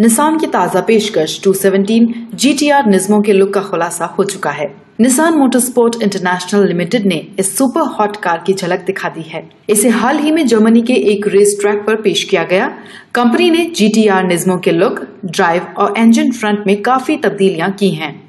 Nissan की ताज़ा पेशकश 217 GTR निस्मो के लुक का खुलासा हो चुका है। Nissan motor sport international limited ने इस सुपर हॉट कार की झलक दिखा दी है। इसे हाल ही में जर्मनी के एक रेस ट्रैक पर पेश किया गया। कंपनी ने GTR निस्मो के लुक, ड्राइव और इंजन फ्रंट में काफी तब्दीलियां की हैं।